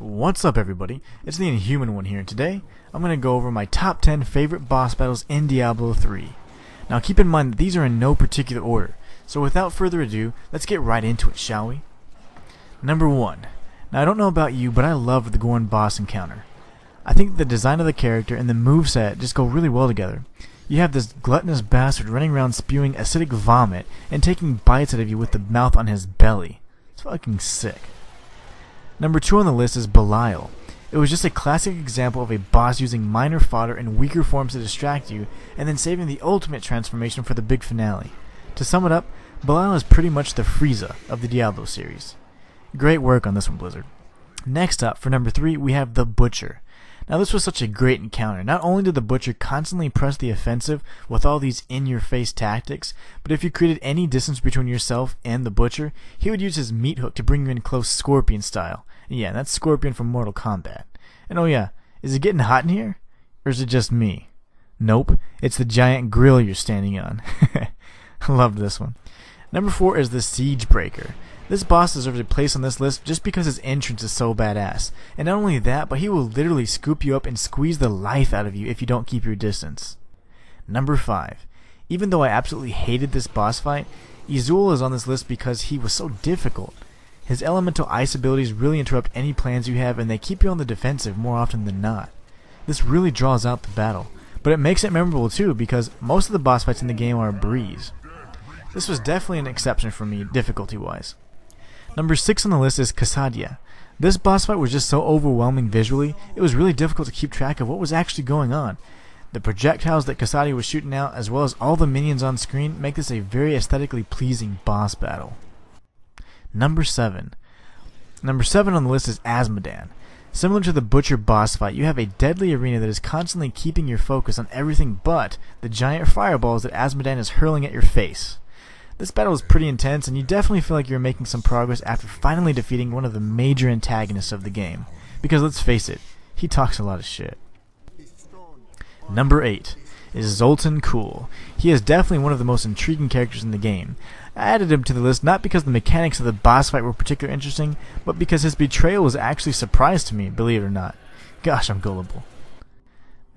What's up everybody, it's the Inhuman One here, and today I'm going to go over my top 10 favorite boss battles in Diablo 3. Now keep in mind that these are in no particular order, so without further ado, let's get right into it, shall we? Number 1. Now I don't know about you, but I love the Gorn boss encounter. I think the design of the character and the moveset just go really well together. You have this gluttonous bastard running around spewing acidic vomit and taking bites out of you with the mouth on his belly. It's fucking sick. Number 2 on the list is Belial. It was just a classic example of a boss using minor fodder and weaker forms to distract you, and then saving the ultimate transformation for the big finale. To sum it up, Belial is pretty much the Frieza of the Diablo series. Great work on this one, Blizzard. Next up, for number 3, we have The Butcher. Now this was such a great encounter. Not only did The Butcher constantly press the offensive with all these in-your-face tactics, but if you created any distance between yourself and The Butcher, he would use his meat hook to bring you in close Scorpion style. Yeah, that's Scorpion from Mortal Kombat. And oh yeah, is it getting hot in here? Or is it just me? Nope, it's the giant grill you're standing on. I loved this one. Number 4 is the Siege Breaker. This boss deserves a place on this list just because his entrance is so badass. And not only that, but he will literally scoop you up and squeeze the life out of you if you don't keep your distance. Number 5. Even though I absolutely hated this boss fight, Izul is on this list because he was so difficult. His elemental ice abilities really interrupt any plans you have, and they keep you on the defensive more often than not. This really draws out the battle, but it makes it memorable too because most of the boss fights in the game are a breeze. This was definitely an exception for me, difficulty-wise. Number 6 on the list is Kasadia. This boss fight was just so overwhelming visually, it was really difficult to keep track of what was actually going on. The projectiles that Kasadia was shooting out, as well as all the minions on screen, make this a very aesthetically pleasing boss battle. Number 7 on the list is Asmodan. Similar to the Butcher boss fight, you have a deadly arena that is constantly keeping your focus on everything but the giant fireballs that Asmodan is hurling at your face. This battle is pretty intense, and you definitely feel like you're making some progress after finally defeating one of the major antagonists of the game. Because let's face it, he talks a lot of shit. Number 8 is Zoltan Kuhl. He is definitely one of the most intriguing characters in the game. I added him to the list not because the mechanics of the boss fight were particularly interesting, but because his betrayal was actually a surprise to me, believe it or not. Gosh, I'm gullible.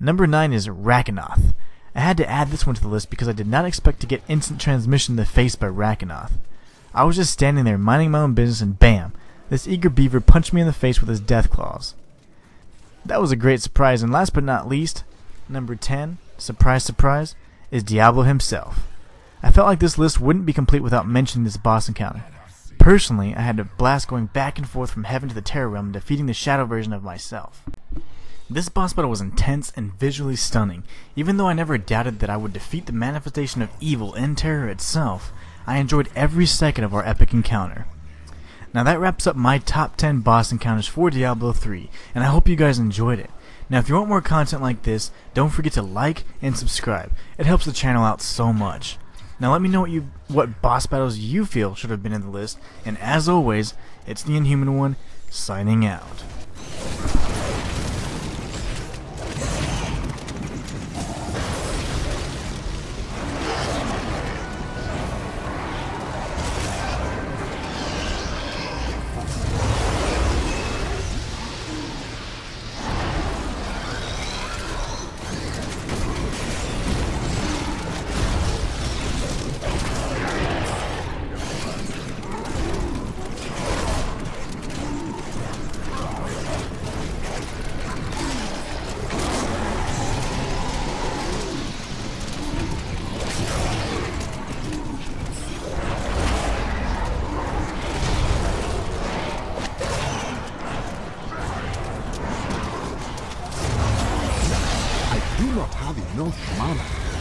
Number 9 is Rakanoth. I had to add this one to the list because I did not expect to get instant transmission in the face by Rakanoth. I was just standing there minding my own business and bam, this eager beaver punched me in the face with his death claws. That was a great surprise, and last but not least, number 10, surprise surprise, is Diablo himself. I felt like this list wouldn't be complete without mentioning this boss encounter. Personally, I had a blast going back and forth from heaven to the Terror Realm, defeating the shadow version of myself. This boss battle was intense and visually stunning. Even though I never doubted that I would defeat the manifestation of evil in terror itself, I enjoyed every second of our epic encounter. Now that wraps up my top 10 boss encounters for Diablo 3, and I hope you guys enjoyed it. Now if you want more content like this, don't forget to like and subscribe. It helps the channel out so much. Now let me know what boss battles you feel should have been in the list, and as always, it's the Inhuman One, signing out. Do not have enough mana.